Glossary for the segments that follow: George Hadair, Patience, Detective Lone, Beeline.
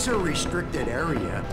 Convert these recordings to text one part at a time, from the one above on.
is a restricted area.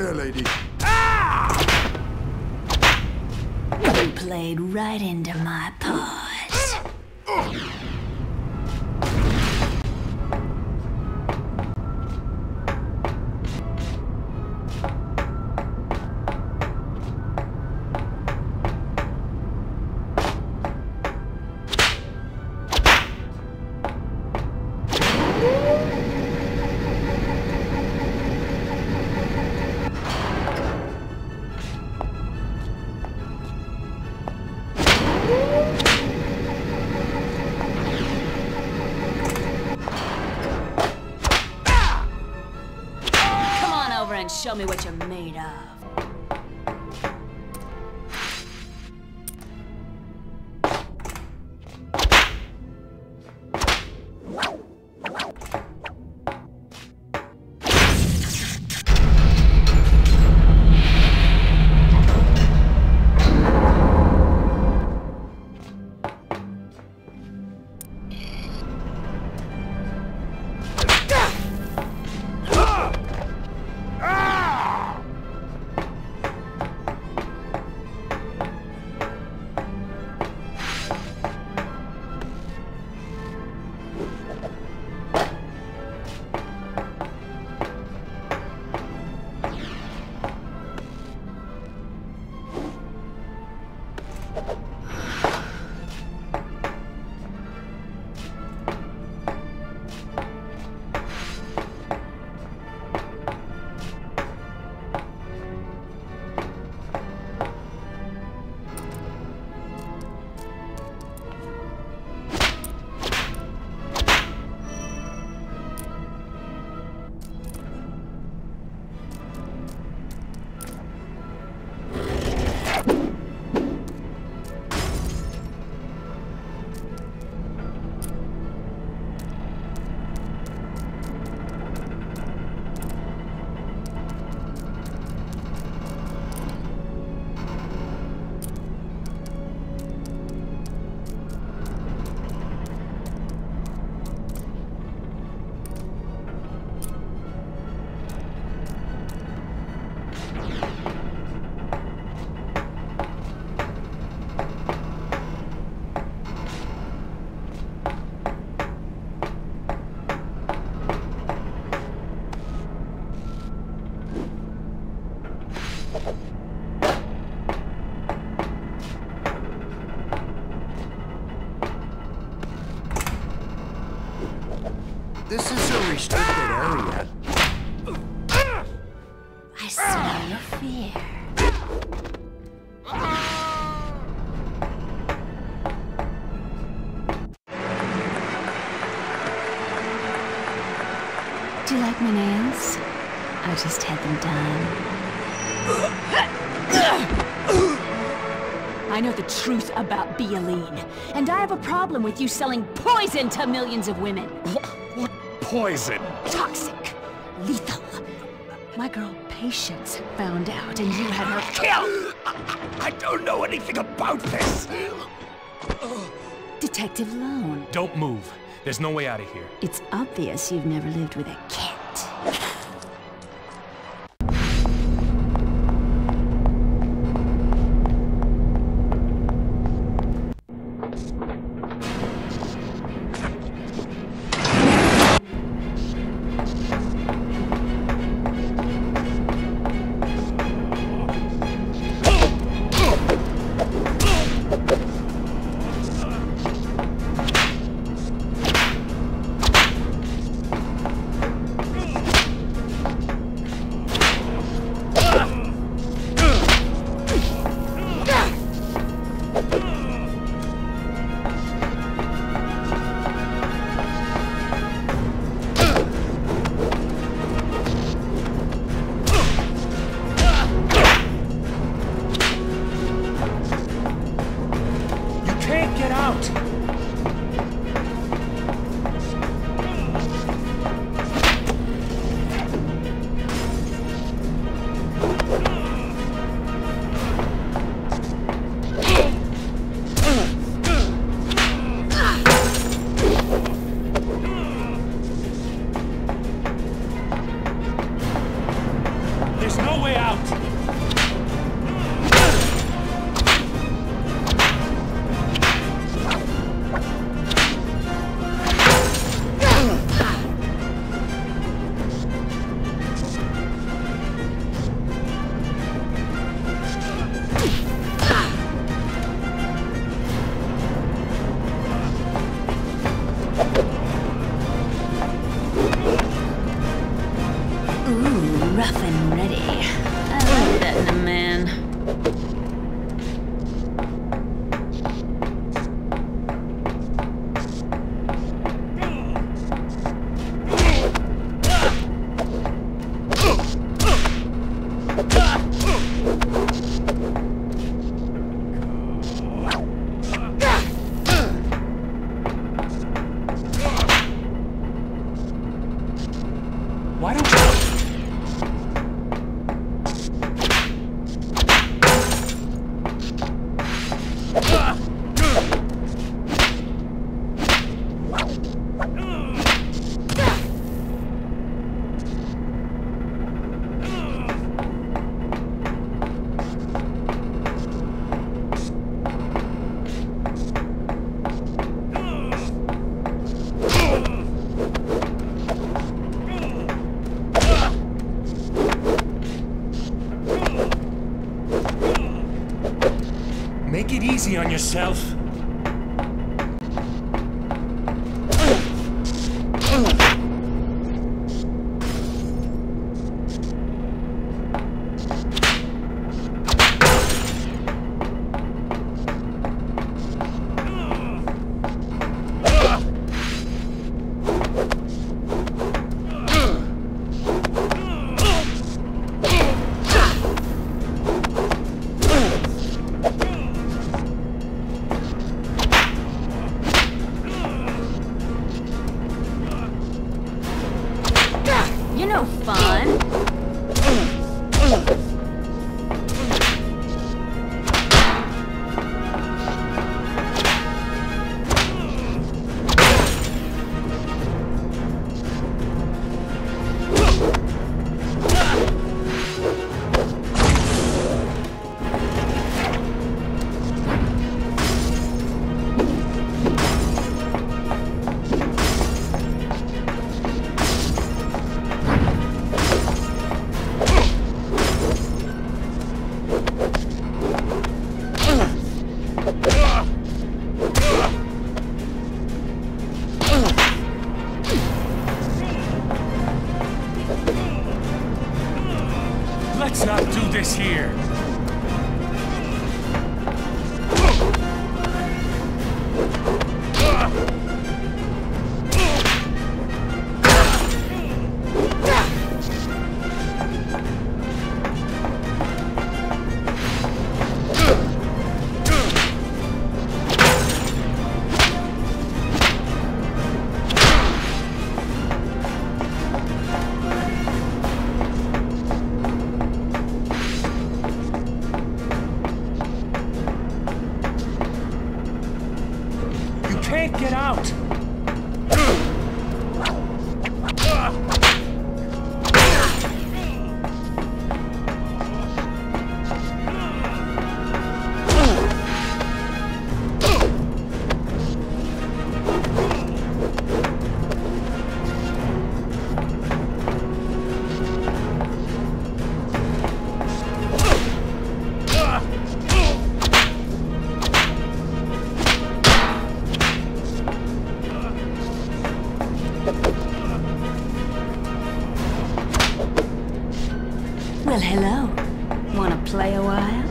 there, lady. Ah! You played right into my paws. Show me what you're made This is a restricted area. I smell your fear. Do you like my nails? I just had them done. I know the truth about Beeline, and I have a problem with you selling poison to millions of women. Poison. Toxic. Lethal. My girl Patience found out and you had her killed! I don't know anything about this! Detective Lone. Don't move. There's no way out of here. It's obvious you've never lived with a cat. There's no way. Easy on yourself. Let's not do this here. Get out! Well, hello. Wanna play a while?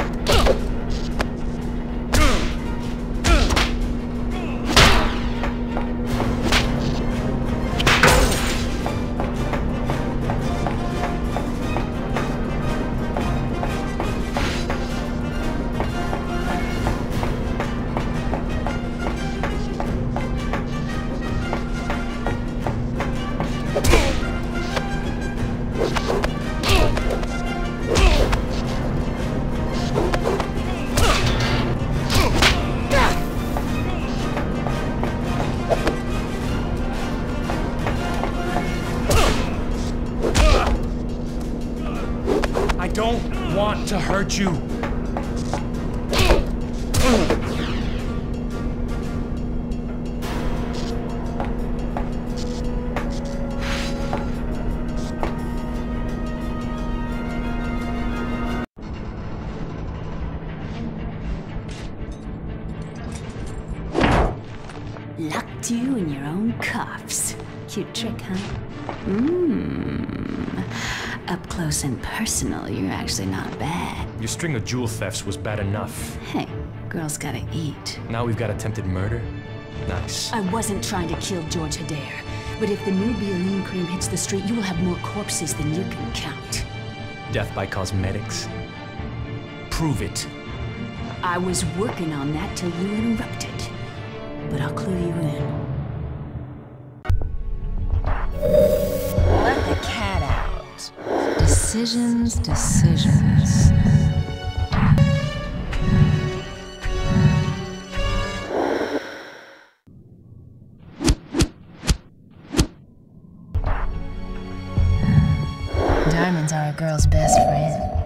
Don't want to hurt you. Locked you in your own cuffs. Cute trick, huh? Up close and personal, you're actually not bad. Your string of jewel thefts was bad enough. Hey, girls gotta eat. Now we've got attempted murder? Nice. I wasn't trying to kill George Hadair, but if the new Beeline cream hits the street, you will have more corpses than you can count. Death by cosmetics? Prove it. I was working on that till you interrupted, but I'll clue you in. Decisions. Diamonds are a girl's best friend.